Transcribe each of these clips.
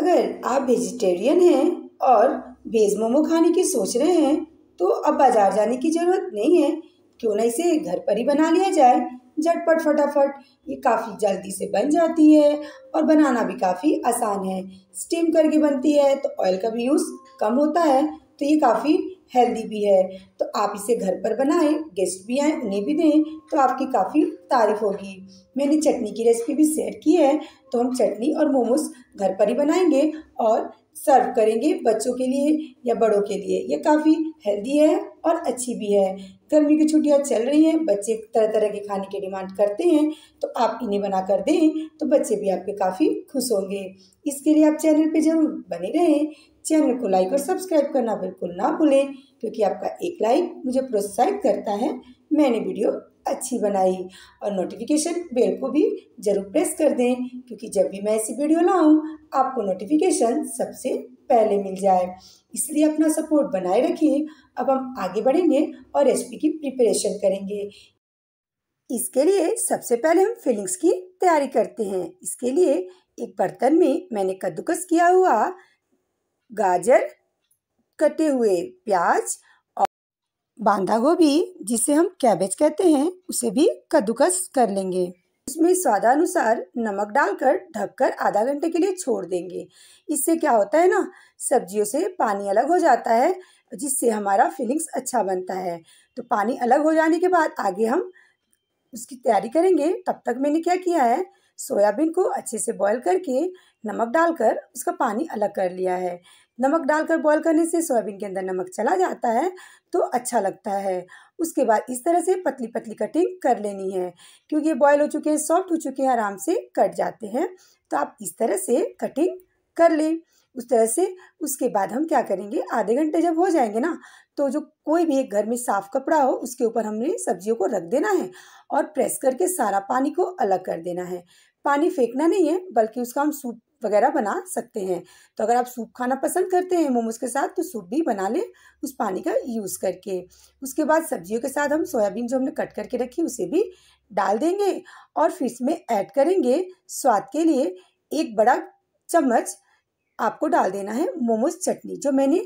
अगर आप वेजिटेरियन हैं और वेज मोमो खाने की सोच रहे हैं तो अब बाज़ार जाने की ज़रूरत नहीं है, क्यों ना इसे घर पर ही बना लिया जाए झटपट फटाफट। ये काफ़ी जल्दी से बन जाती है और बनाना भी काफ़ी आसान है। स्टीम करके बनती है तो ऑयल का भी यूज़ कम होता है, तो ये काफ़ी हेल्दी भी है। तो आप इसे घर पर बनाएं, गेस्ट भी आएँ उन्हें भी दें तो आपकी काफ़ी तारीफ़ होगी। मैंने चटनी की रेसिपी भी शेयर की है, तो हम चटनी और मोमोज घर पर ही बनाएंगे और सर्व करेंगे बच्चों के लिए या बड़ों के लिए। ये काफ़ी हेल्दी है और अच्छी भी है। गर्मी की छुट्टियां चल रही हैं, बच्चे तरह तरह के खाने की डिमांड करते हैं, तो आप इन्हें बना कर दें तो बच्चे भी आपके काफ़ी खुश होंगे। इसके लिए आप चैनल पे जरूर बने रहें। चैनल को लाइक और सब्सक्राइब करना बिल्कुल ना भूलें, क्योंकि आपका एक लाइक मुझे प्रोत्साहित करता है मैंने वीडियो अच्छी बनाई। और नोटिफिकेशन बेल को भी ज़रूर प्रेस कर दें, क्योंकि जब भी मैं ऐसी वीडियो लाऊं आपको नोटिफिकेशन सबसे पहले मिल जाए। इसलिए अपना सपोर्ट बनाए रखिए। अब हम आगे बढ़ेंगे और रेसिपी की प्रिपरेशन करेंगे। इसके लिए सबसे पहले हम फिलिंग्स की तैयारी करते हैं। इसके लिए एक बर्तन में मैंने कद्दूकस किया हुआ गाजर, कटे हुए प्याज, बांधा गोभी जिसे हम कैबेज कहते हैं उसे भी कद्दूकस कर लेंगे। इसमें स्वादानुसार नमक डालकर ढककर आधा घंटे के लिए छोड़ देंगे। इससे क्या होता है ना, सब्जियों से पानी अलग हो जाता है, जिससे हमारा फिलिंग्स अच्छा बनता है। तो पानी अलग हो जाने के बाद आगे हम उसकी तैयारी करेंगे। तब तक मैंने क्या किया है, सोयाबीन को अच्छे से बॉईल करके नमक डालकर उसका पानी अलग कर लिया है। नमक डालकर बॉईल करने से सोयाबीन के अंदर नमक चला जाता है तो अच्छा लगता है। उसके बाद इस तरह से पतली पतली कटिंग कर लेनी है, क्योंकि ये बॉयल हो चुके हैं, सॉफ्ट हो चुके हैं, आराम से कट जाते हैं। तो आप इस तरह से कटिंग कर लें उस तरह से। उसके बाद हम क्या करेंगे, आधे घंटे जब हो जाएंगे ना, तो जो कोई भी एक घर में साफ़ कपड़ा हो उसके ऊपर हमने सब्जियों को रख देना है और प्रेस करके सारा पानी को अलग कर देना है। पानी फेंकना नहीं है, बल्कि उसका हम सूप वगैरह बना सकते हैं। तो अगर आप सूप खाना पसंद करते हैं मोमोज के साथ तो सूप भी बना लें उस पानी का यूज़ करके। उसके बाद सब्जियों के साथ हम सोयाबीन जो हमने कट करके रखी उसे भी डाल देंगे और फिर इसमें ऐड करेंगे स्वाद के लिए एक बड़ा चम्मच। आपको डाल देना है मोमोज चटनी, जो मैंने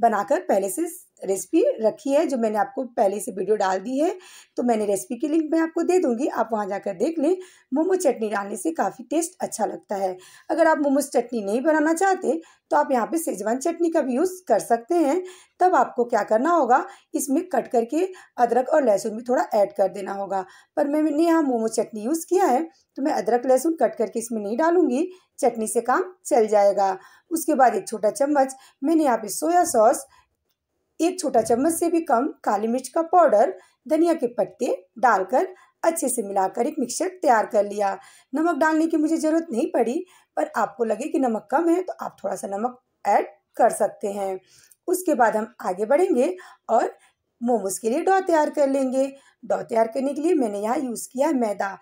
बनाकर पहले से रेसिपी रखी है, जो मैंने आपको पहले से वीडियो डाल दी है। तो मैंने रेसिपी की लिंक मैं आपको दे दूंगी, आप वहां जाकर देख लें। मोमो चटनी डालने से काफ़ी टेस्ट अच्छा लगता है। अगर आप मोमोज चटनी नहीं बनाना चाहते तो आप यहां पे शेजवान चटनी का भी यूज़ कर सकते हैं। तब आपको क्या करना होगा, इसमें कट करके अदरक और लहसुन भी थोड़ा ऐड कर देना होगा। पर मैंने यहाँ मोमो चटनी यूज़ किया है तो मैं अदरक लहसुन कट करके इसमें नहीं डालूँगी, चटनी से काम चल जाएगा। उसके बाद एक छोटा चम्मच मैंने यहाँ पे सोया सॉस, एक छोटा चम्मच से भी कम काली मिर्च का पाउडर, धनिया के पत्ते डालकर अच्छे से मिलाकर एक मिक्सचर तैयार कर लिया। नमक डालने की मुझे ज़रूरत नहीं पड़ी, पर आपको लगे कि नमक कम है तो आप थोड़ा सा नमक ऐड कर सकते हैं। उसके बाद हम आगे बढ़ेंगे और मोमोज़ के लिए डो तैयार कर लेंगे। डो तैयार करने के लिए मैंने यहाँ यूज़ किया है मैदा।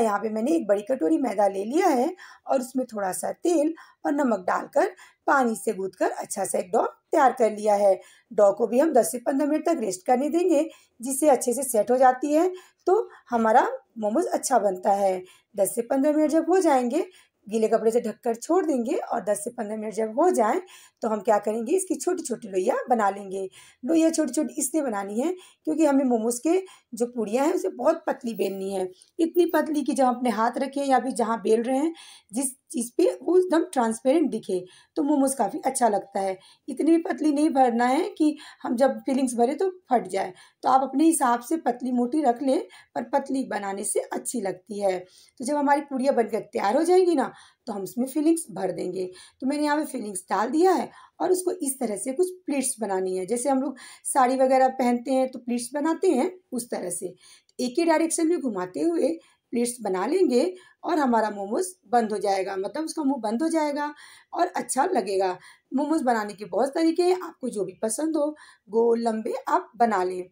यहाँ पे मैंने एक बड़ी कटोरी मैदा ले लिया है और उसमें थोड़ा सा तेल और नमक डालकर पानी से गूंथकर अच्छा सा एक डो तैयार कर लिया है। डो को भी हम 10 से 15 मिनट तक रेस्ट करने देंगे, जिससे अच्छे से सेट हो जाती है तो हमारा मोमोज अच्छा बनता है। 10 से 15 मिनट जब हो जाएंगे गीले कपड़े से ढककर छोड़ देंगे और 10 से 15 मिनट जब हो जाएं तो हम क्या करेंगे, इसकी छोटी छोटी लोइयाँ बना लेंगे। लोइयाँ छोटी छोटी इसलिए बनानी है क्योंकि हमें मोमोज़ के जो पूड़ियाँ हैं उसे बहुत पतली बेलनी है, इतनी पतली कि जब अपने हाथ रखें या भी जहाँ बेल रहे हैं जिस चीज़ पे वो एकदम ट्रांसपेरेंट दिखे तो मोमोज़ काफ़ी अच्छा लगता है। इतनी भी पतली नहीं भरना है कि हम जब फिलिंग्स भरे तो फट जाए। तो आप अपने हिसाब से पतली मोटी रख लें, पर पतली बनाने से अच्छी लगती है। तो जब हमारी पूड़ियाँ बनकर तैयार हो जाएंगी ना तो हम इसमें फिलिंग्स भर देंगे। तो मैंने यहाँ पे फिलिंग्स डाल दिया है और उसको इस तरह से कुछ प्लेट्स बनानी है। जैसे हम लोग साड़ी वगैरह पहनते हैं तो प्लेट्स बनाते हैं, उस तरह से एक ही डायरेक्शन में घुमाते हुए प्लेट्स बना लेंगे और हमारा मोमोज बंद हो जाएगा, मतलब उसका मुंह बंद हो जाएगा और अच्छा लगेगा। मोमोज बनाने के बहुत तरीके हैं, आपको जो भी पसंद हो गोल लंबे आप बना लें।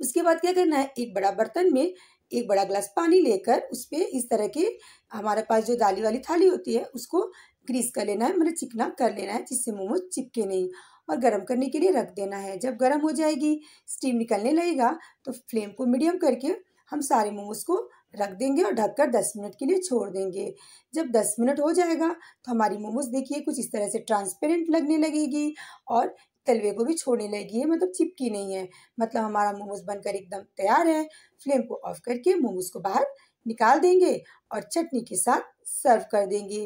उसके बाद क्या करना है, एक बड़ा बर्तन में एक बड़ा ग्लास पानी लेकर उस पर इस तरह के हमारे पास जो दाली वाली थाली होती है उसको ग्रीस कर लेना है, मतलब चिकना कर लेना है, जिससे मोमो चिपके नहीं, और गर्म करने के लिए रख देना है। जब गर्म हो जाएगी, स्टीम निकलने लगेगा तो फ्लेम को मीडियम करके हम सारे मोमोज को रख देंगे और ढककर 10 मिनट के लिए छोड़ देंगे। जब 10 मिनट हो जाएगा तो हमारी मोमोज देखिए कुछ इस तरह से ट्रांसपेरेंट लगने लगेगी और तलवे को भी छोड़ने लगी है, मतलब चिपकी नहीं है, मतलब हमारा मोमोज बनकर एकदम तैयार है। फ्लेम को ऑफ करके मोमोज को बाहर निकाल देंगे और चटनी के साथ सर्व कर देंगे।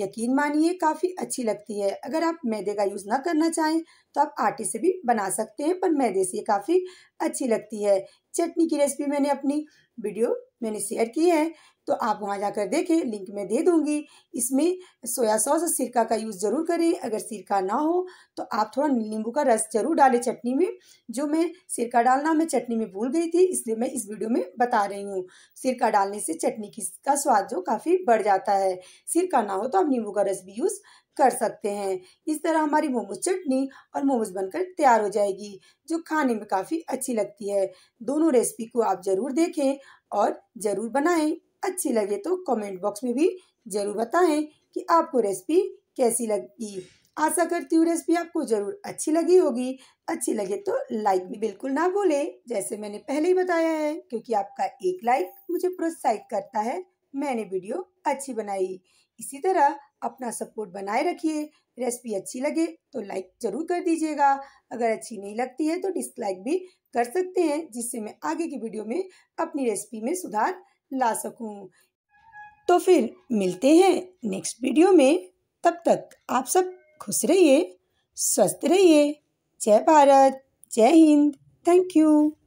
यकीन मानिए काफ़ी अच्छी लगती है। अगर आप मैदे का यूज़ ना करना चाहें तो आप आटे से भी बना सकते हैं, पर मैदे से काफ़ी अच्छी लगती है। चटनी की रेसिपी मैंने अपनी वीडियो मैंने शेयर की है, तो आप वहाँ जाकर देखें, लिंक मैं दे दूँगी। इसमें सोया सॉस और सिरका का यूज़ ज़रूर करें। अगर सिरका ना हो तो आप थोड़ा नींबू का रस ज़रूर डालें चटनी में। जो मैं सिरका डालना मैं चटनी में भूल गई थी, इसलिए मैं इस वीडियो में बता रही हूँ। सिरका डालने से चटनी का स्वाद जो काफ़ी बढ़ जाता है। सिरका ना हो तो आप नींबू का रस भी यूज़ कर सकते हैं। इस तरह हमारी मोमोज चटनी और मोमोज बनकर तैयार हो जाएगी, जो खाने में काफ़ी अच्छी लगती है। दोनों रेसिपी को आप ज़रूर देखें और ज़रूर बनाएं। अच्छी लगे तो कमेंट बॉक्स में भी ज़रूर बताएं कि आपको रेसिपी कैसी लगी। आशा करती हूँ रेसिपी आपको ज़रूर अच्छी लगी होगी। अच्छी लगे तो लाइक भी बिल्कुल ना भूलें, जैसे मैंने पहले ही बताया है, क्योंकि आपका एक लाइक मुझे प्रोत्साहित करता है मैंने वीडियो अच्छी बनाई। इसी तरह अपना सपोर्ट बनाए रखिए। रेसिपी अच्छी लगे तो लाइक ज़रूर कर दीजिएगा, अगर अच्छी नहीं लगती है तो डिसलाइक भी कर सकते हैं, जिससे मैं आगे की वीडियो में अपनी रेसिपी में सुधार ला सकूं। तो फिर मिलते हैं नेक्स्ट वीडियो में। तब तक आप सब खुश रहिए, स्वस्थ रहिए। जय भारत, जय हिंद। Thank you.